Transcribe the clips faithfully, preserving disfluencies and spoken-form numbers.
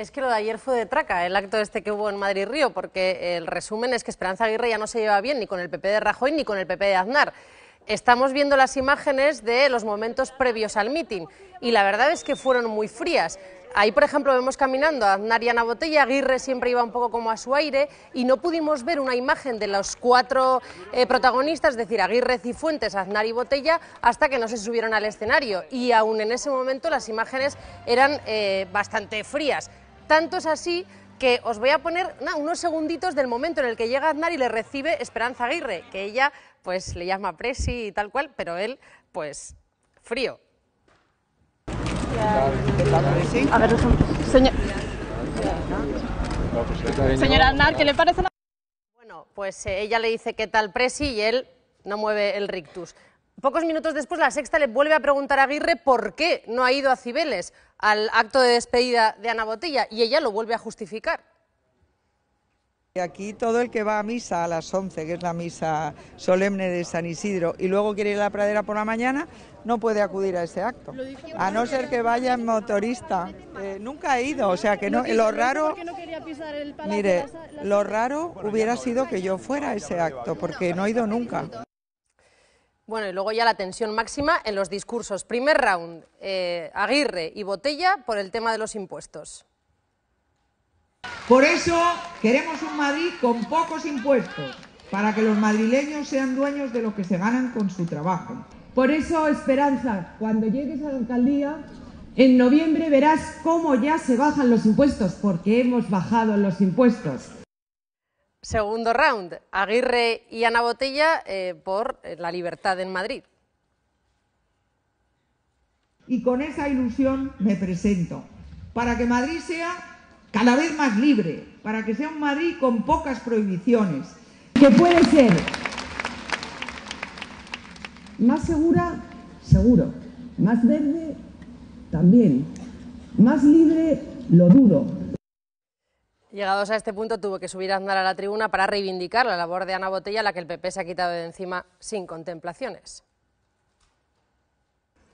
Es que lo de ayer fue de traca, el acto este que hubo en Madrid Río, porque el resumen es que Esperanza Aguirre ya no se lleva bien ni con el P P de Rajoy ni con el P P de Aznar. Estamos viendo las imágenes de los momentos previos al mitin y la verdad es que fueron muy frías. Ahí, por ejemplo, vemos caminando a Aznar y Ana Botella. Aguirre siempre iba un poco como a su aire y no pudimos ver una imagen de los cuatro eh, protagonistas, es decir, Aguirre, Cifuentes, Aznar y Botella, hasta que no se subieron al escenario. Y aún en ese momento las imágenes eran eh, bastante frías. Tanto es así que os voy a poner na, unos segunditos del momento en el que llega Aznar y le recibe Esperanza Aguirre, que ella pues le llama presi y tal cual, pero él pues frío. A ver, señor... señora Aznar, ¿qué le parece? Bueno, pues eh, ella le dice qué tal presi y él no mueve el rictus. Pocos minutos después, La Sexta le vuelve a preguntar a Aguirre por qué no ha ido a Cibeles al acto de despedida de Ana Botella y ella lo vuelve a justificar. Aquí todo el que va a misa a las once, que es la misa solemne de San Isidro, y luego quiere ir a la pradera por la mañana, no puede acudir a ese acto, a no ser que vaya en motorista. Eh, nunca he ido, o sea que no, lo raro, mire, lo raro hubiera sido que yo fuera a ese acto, porque no he ido nunca. Bueno, y luego ya la tensión máxima en los discursos. Primer round, eh, Aguirre y Botella por el tema de los impuestos. Por eso queremos un Madrid con pocos impuestos, para que los madrileños sean dueños de lo que se ganan con su trabajo. Por eso, Esperanza, cuando llegues a la alcaldía, en noviembre verás cómo ya se bajan los impuestos, porque hemos bajado los impuestos. Segundo round, Aguirre y Ana Botella eh, por la libertad en Madrid. Y con esa ilusión me presento, para que Madrid sea cada vez más libre, para que sea un Madrid con pocas prohibiciones, que puede ser más segura, seguro, más verde, también, más libre, lo dudo. Llegados a este punto tuvo que subir Aznar a la tribuna para reivindicar la labor de Ana Botella, la que el P P se ha quitado de encima sin contemplaciones.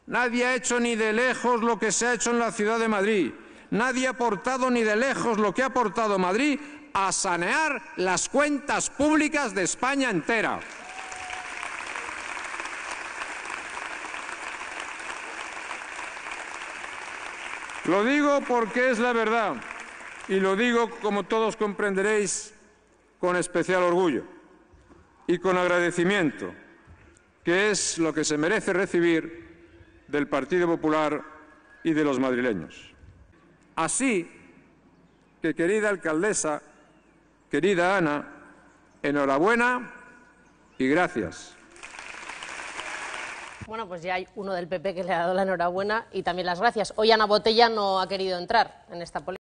Nadie ha hecho ni de lejos lo que se ha hecho en la ciudad de Madrid. Nadie ha aportado ni de lejos lo que ha aportado Madrid a sanear las cuentas públicas de España entera. Lo digo porque es la verdad y lo digo, como todos comprenderéis, con especial orgullo y con agradecimiento, que es lo que se merece recibir del Partido Popular y de los madrileños. Así que, querida alcaldesa, querida Ana, enhorabuena y gracias. Bueno, pues ya hay uno del P P que le ha dado la enhorabuena y también las gracias. Hoy Ana Botella no ha querido entrar en esta política.